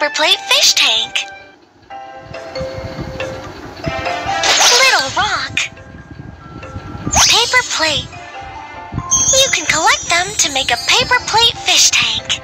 paper plate fish tank. Little rock. Paper plate. You can collect them to make a paper plate fish tank.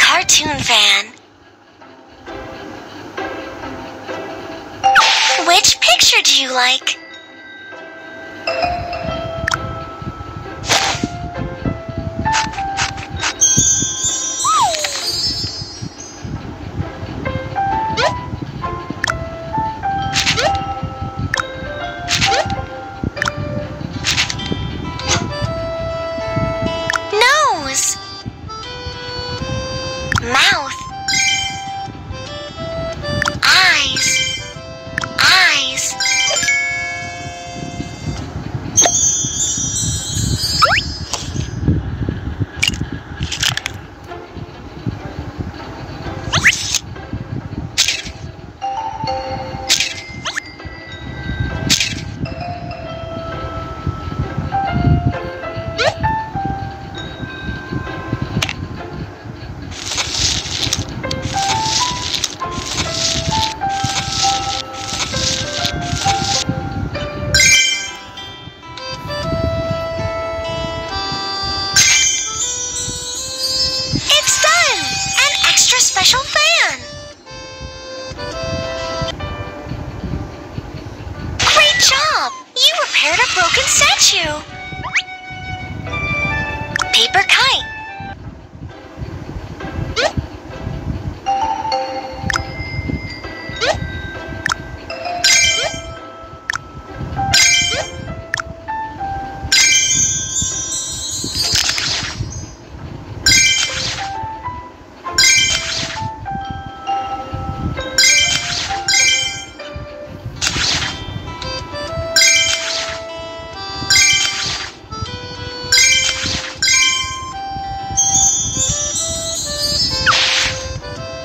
Cartoon fan. Which picture do you like?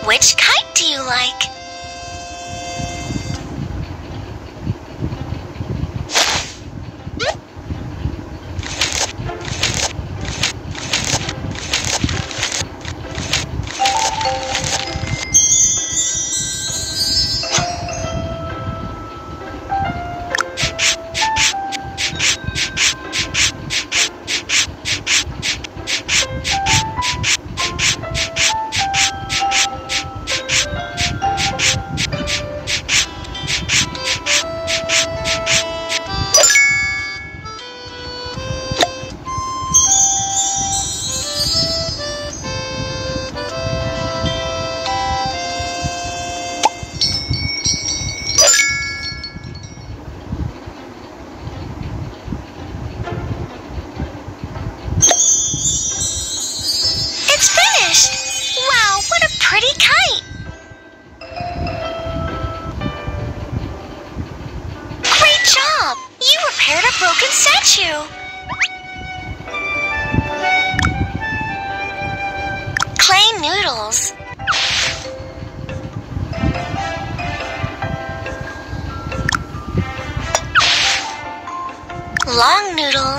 Which kite do you like?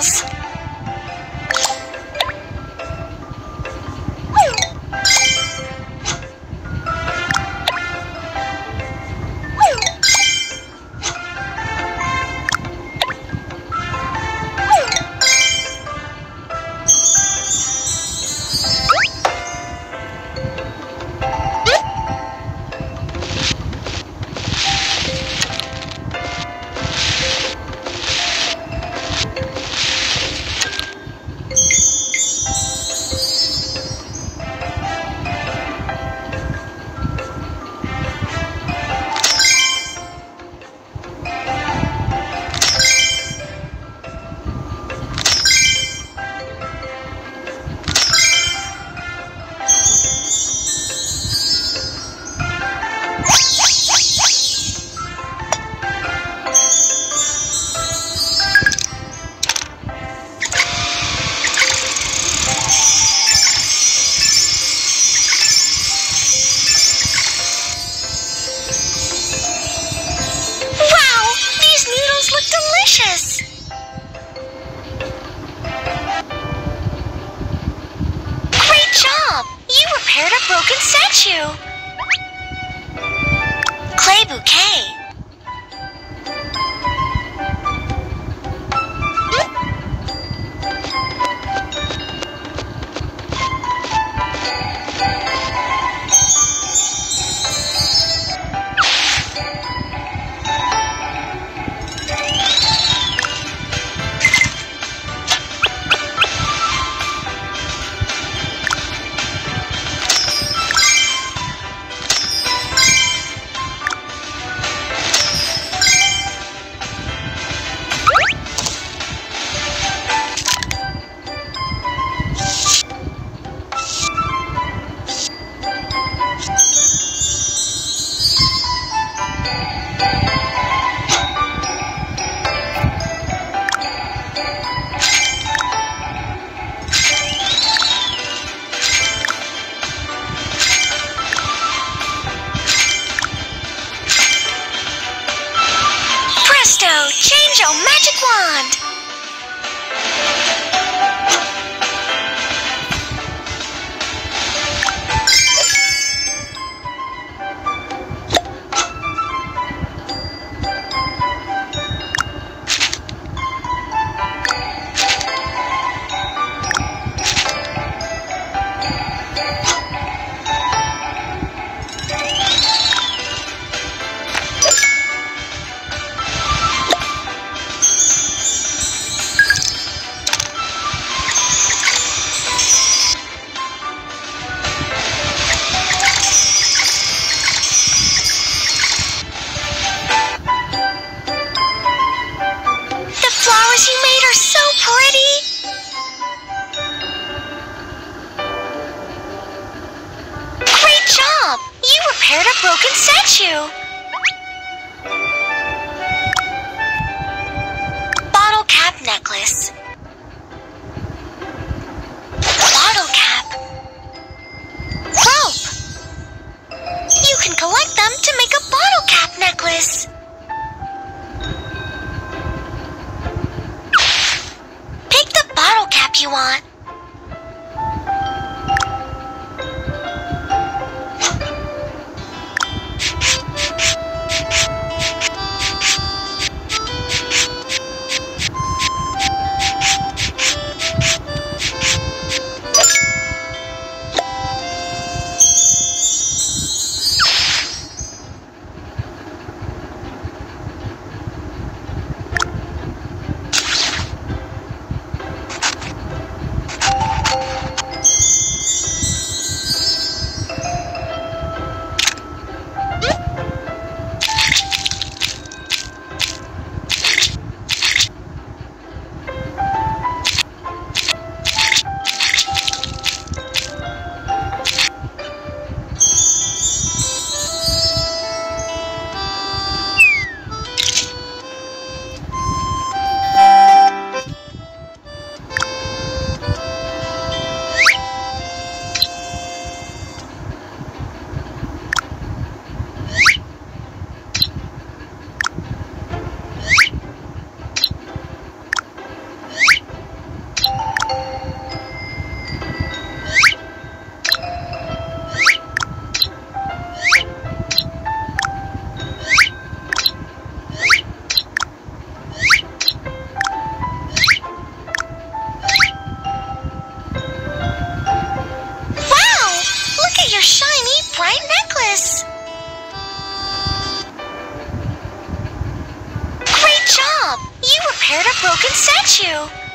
shells. Clay bouquet. Change your magic wand! Broken statue. Bottle cap necklace. Bottle cap. Rope. You can collect them to make a bottle cap necklace. Pick the bottle cap you want. repaired a broken statue.